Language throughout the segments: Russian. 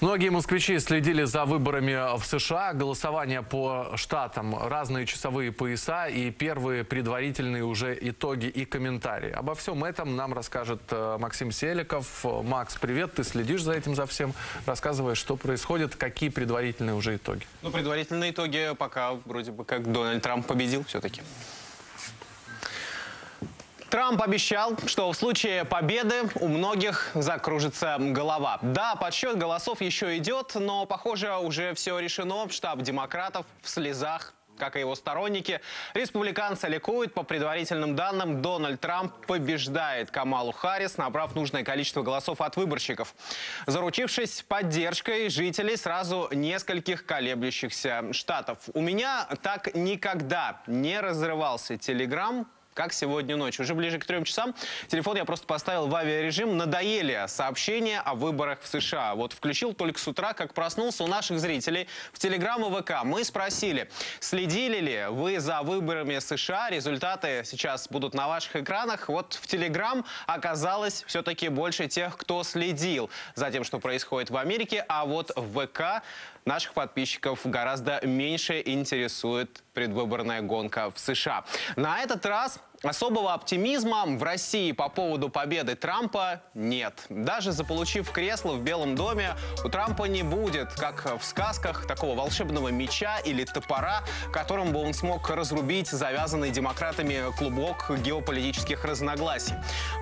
Многие москвичи следили за выборами в США. Голосование по штатам, разные часовые пояса и первые предварительные уже итоги и комментарии. Обо всем этом нам расскажет Максим Селиков. Макс, привет, ты следишь за этим, за всем. Рассказывай, что происходит, какие предварительные уже итоги. Ну, предварительные итоги пока вроде бы как Дональд Трамп победил все-таки. Трамп обещал, что в случае победы у многих закружится голова. Да, подсчет голосов еще идет, но, похоже, уже все решено. Штаб демократов в слезах, как и его сторонники. Республиканцы ликуют. По предварительным данным, Дональд Трамп побеждает Камалу Харрис, набрав нужное количество голосов от выборщиков. Заручившись поддержкой жителей сразу нескольких колеблющихся штатов. У меня так никогда не разрывался телеграм, как сегодня ночью. Уже ближе к 3 часам телефон я просто поставил в авиарежим. Надоели сообщения о выборах в США. Вот включил только с утра, как проснулся, у наших зрителей в Телеграм и ВК. Мы спросили, следили ли вы за выборами США. Результаты сейчас будут на ваших экранах. Вот в Телеграм оказалось все-таки больше тех, кто следил за тем, что происходит в Америке. А вот в ВК наших подписчиков гораздо меньше интересует предвыборная гонка в США. На этот раз особого оптимизма в России по поводу победы Трампа нет. Даже заполучив кресло в Белом доме, у Трампа не будет, как в сказках, такого волшебного меча или топора, которым бы он смог разрубить завязанный демократами клубок геополитических разногласий.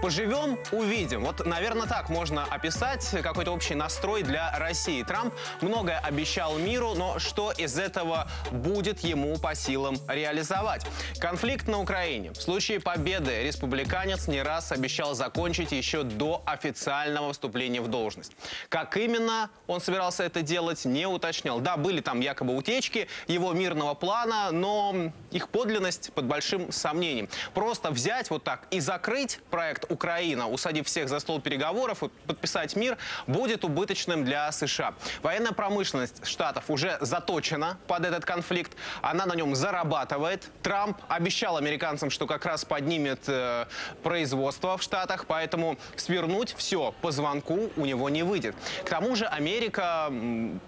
Поживем, увидим. Вот, наверное, так можно описать какой-то общий настрой для России. Трамп многое обещал миру, но что из этого будет ему по силам реализовать? Конфликт на Украине. В случае победы республиканец не раз обещал закончить еще до официального вступления в должность. Как именно он собирался это делать, не уточнял. Да, были там якобы утечки его мирного плана, но их подлинность под большим сомнением. Просто взять вот так и закрыть проект «Украина», усадив всех за стол переговоров и подписать мир, будет убыточным для США. Военная промышленность штатов уже заточена под этот конфликт. Она на нем зарабатывает. Трамп обещал американцам, что как раз поднимет производство в Штатах, поэтому свернуть все по звонку у него не выйдет. К тому же Америка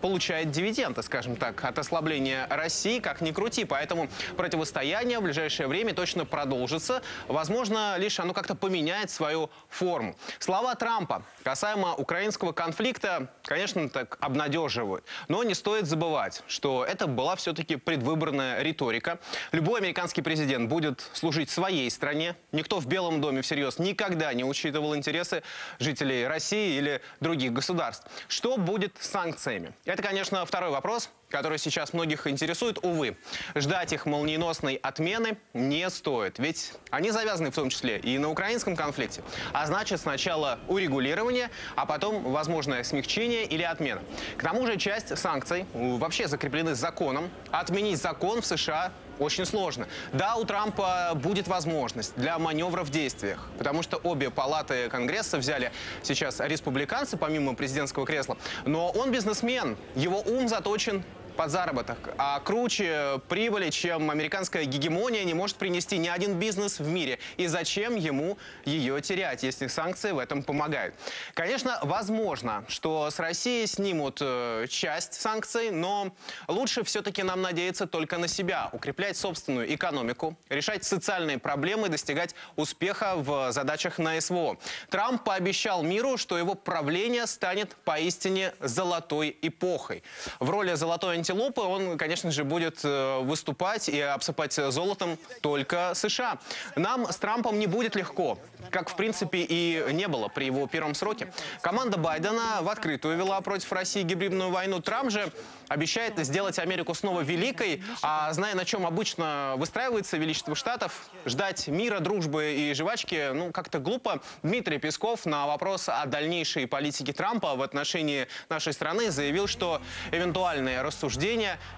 получает дивиденды, скажем так, от ослабления России, как ни крути, поэтому противостояние в ближайшее время точно продолжится. Возможно, лишь оно как-то поменяет свою форму. Слова Трампа касаемо украинского конфликта, конечно, так обнадеживают, но не стоит забывать, что это была все-таки предвыборная риторика. Любой американский президент будет служить своей стране. Никто в Белом доме всерьез никогда не учитывал интересы жителей России или других государств. Что будет с санкциями? Это, конечно, второй вопрос, который сейчас многих интересует. Увы, ждать их молниеносной отмены не стоит. Ведь они завязаны в том числе и на украинском конфликте. А значит, сначала урегулирование, а потом возможное смягчение или отмена. К тому же часть санкций вообще закреплены законом. Отменить закон в США очень сложно. Да, у Трампа будет возможность для маневра в действиях, потому что обе палаты Конгресса взяли сейчас республиканцы, помимо президентского кресла. Но он бизнесмен, его ум заточен под заработок. А круче прибыли, чем американская гегемония, не может принести ни один бизнес в мире. И зачем ему ее терять, если санкции в этом помогают? Конечно, возможно, что с России снимут часть санкций, но лучше все-таки нам надеяться только на себя, укреплять собственную экономику, решать социальные проблемы, достигать успеха в задачах на СВО. Трамп пообещал миру, что его правление станет поистине золотой эпохой. В роли золотой антилопы он, конечно же, будет выступать и обсыпать золотом только США. Нам с Трампом не будет легко, как, в принципе, и не было при его первом сроке. Команда Байдена в открытую вела против России гибридную войну. Трамп же обещает сделать Америку снова великой, а зная, на чем обычно выстраивается величество штатов, ждать мира, дружбы и жвачки, ну, как-то глупо. Дмитрий Песков на вопрос о дальнейшей политике Трампа в отношении нашей страны заявил, что эвентуальные рассуждения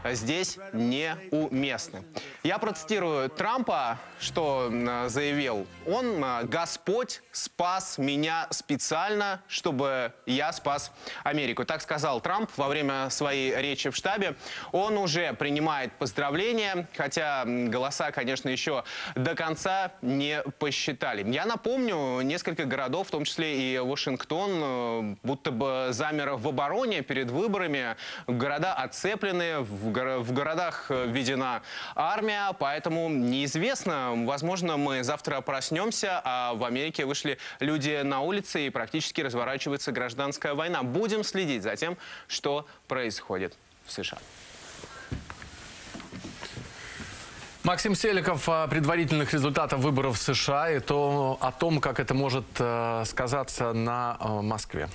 здесь неуместны. Я процитирую Трампа, что заявил он: «Господь Господь спас меня специально, чтобы я спас Америку. Так сказал Трамп во время своей речи в штабе. Он уже принимает поздравления, хотя голоса, конечно, еще до конца не посчитали. Я напомню, несколько городов, в том числе и Вашингтон, будто бы замер в обороне перед выборами. Города отцеплены, в городах введена армия, поэтому неизвестно. Возможно, мы завтра проснемся, а в Америке вышли люди на улицы и практически разворачивается гражданская война. Будем следить за тем, что происходит в США. Максим Селиков о предварительных результатах выборов в США и о том, как это может сказаться на Москве.